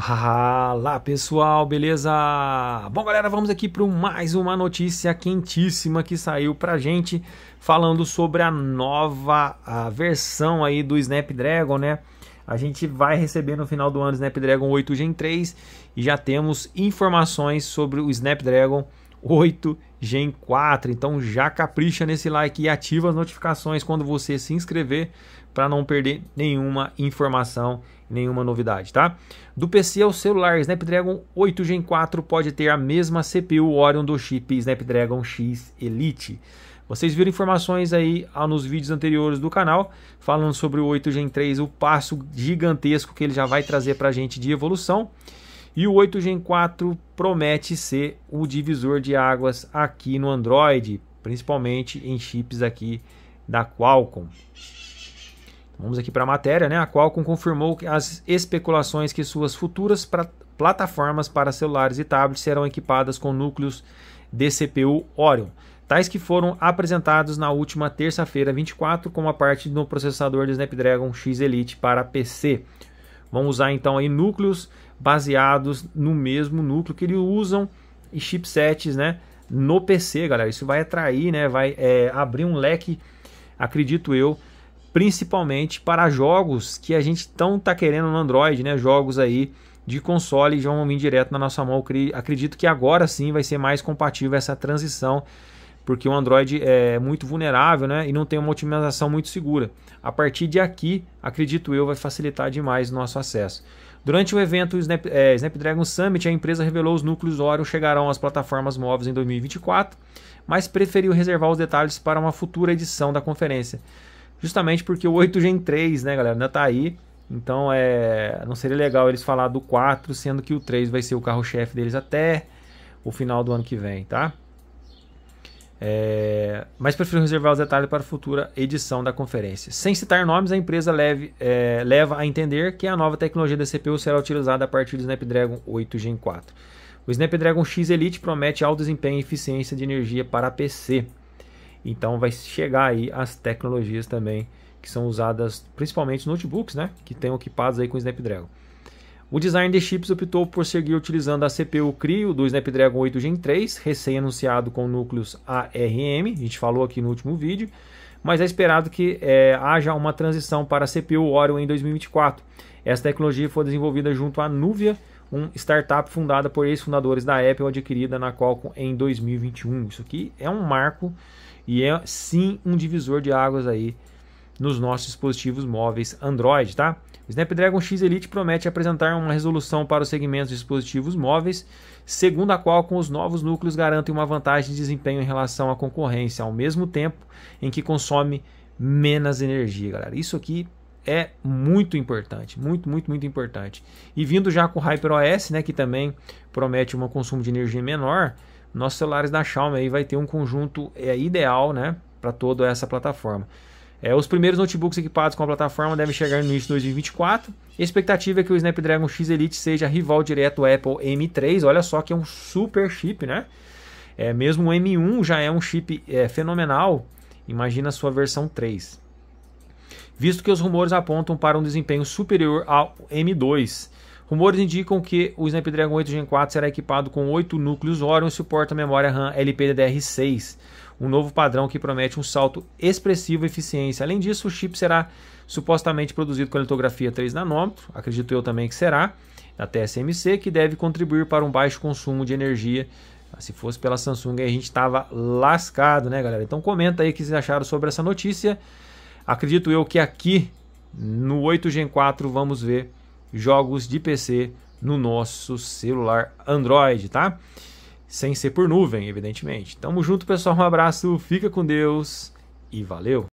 Fala pessoal, beleza? Bom galera, vamos aqui para mais uma notícia quentíssima que saiu pra gente, falando sobre a nova versão aí do Snapdragon, né? A gente vai receber no final do ano o Snapdragon 8 Gen 3 e já temos informações sobre o Snapdragon 8 Gen 4, então já capricha nesse like e ativa as notificações quando você se inscrever para não perder nenhuma informação, nenhuma novidade, tá? Do PC ao celular, Snapdragon 8 Gen 4 pode ter a mesma CPU Oryon do chip Snapdragon X Elite. Vocês viram informações aí nos vídeos anteriores do canal, falando sobre o 8 Gen 3, o passo gigantesco que ele já vai trazer para a gente de evolução. E o 8 Gen 4 promete ser o divisor de águas aqui no Android, principalmente em chips aqui da Qualcomm. Vamos aqui para a matéria, né? A Qualcomm confirmou que as especulações que suas futuras plataformas para celulares e tablets serão equipadas com núcleos de CPU Oryon, tais que foram apresentados na última terça-feira 24 como parte do processador do Snapdragon X Elite para PC. Vão usar então aí núcleos baseados no mesmo núcleo que eles usam e chipsets, né, no PC, galera. Isso vai atrair, né, vai abrir um leque, acredito eu, principalmente para jogos que a gente tá querendo no Android, né? Jogos aí de console já vão vir direto na nossa mão. Acredito que agora sim vai ser mais compatível essa transição, porque o Android é muito vulnerável, né? E não tem uma otimização muito segura. A partir de aqui, acredito eu, vai facilitar demais o nosso acesso. Durante o evento Snapdragon Summit, a empresa revelou os núcleos Oryon chegarão às plataformas móveis em 2024, mas preferiu reservar os detalhes para uma futura edição da conferência. Justamente porque o 8 Gen 3, né, galera, ainda tá aí. Então, não seria legal eles falar do 4, sendo que o 3 vai ser o carro-chefe deles até o final do ano que vem, tá? Mas prefiro reservar os detalhes para a futura edição da conferência. Sem citar nomes, a empresa leva a entender que a nova tecnologia da CPU será utilizada a partir do Snapdragon 8 Gen 4. O Snapdragon X Elite promete alto desempenho e eficiência de energia para PC. Então vai chegar aí as tecnologias também que são usadas principalmente notebooks, né, que estão equipados aí com o Snapdragon. O design de chips optou por seguir utilizando a CPU Kryo do Snapdragon 8 Gen 3, recém-anunciado com núcleos ARM, a gente falou aqui no último vídeo, mas é esperado que haja uma transição para a CPU Oryon em 2024. Essa tecnologia foi desenvolvida junto à Nuvia, uma startup fundada por ex-fundadores da Apple, adquirida na Qualcomm em 2021. Isso aqui é um marco e é sim um divisor de águas aí nos nossos dispositivos móveis Android, tá? O Snapdragon X Elite promete apresentar uma resolução para os segmentos de dispositivos móveis, segundo a Qualcomm, os novos núcleos garantem uma vantagem de desempenho em relação à concorrência, ao mesmo tempo em que consome menos energia, galera. Isso aqui é muito importante, muito importante. E vindo já com o HyperOS, né, que também promete um consumo de energia menor, nossos celulares da Xiaomi aí vai ter um conjunto ideal, né, para toda essa plataforma. Os primeiros notebooks equipados com a plataforma devem chegar no início de 2024. A expectativa é que o Snapdragon X Elite seja rival direto ao Apple M3. Olha só que é um super chip, né? Mesmo o M1 já é um chip fenomenal. Imagina a sua versão 3. Visto que os rumores apontam para um desempenho superior ao M2. Rumores indicam que o Snapdragon 8 Gen 4 será equipado com 8 núcleos Oryon e suporta a memória RAM LPDDR6, um novo padrão que promete um salto expressivo em eficiência. Além disso, o chip será supostamente produzido com litografia 3 nanômetros, acredito eu também que será, da TSMC, que deve contribuir para um baixo consumo de energia. Se fosse pela Samsung, a gente estava lascado, né, galera? Então comenta aí o que vocês acharam sobre essa notícia. Acredito eu que aqui no 8 Gen 4 vamos ver jogos de PC no nosso celular Android, tá? Sem ser por nuvem, evidentemente. Tamo junto, pessoal. Um abraço, fica com Deus e valeu!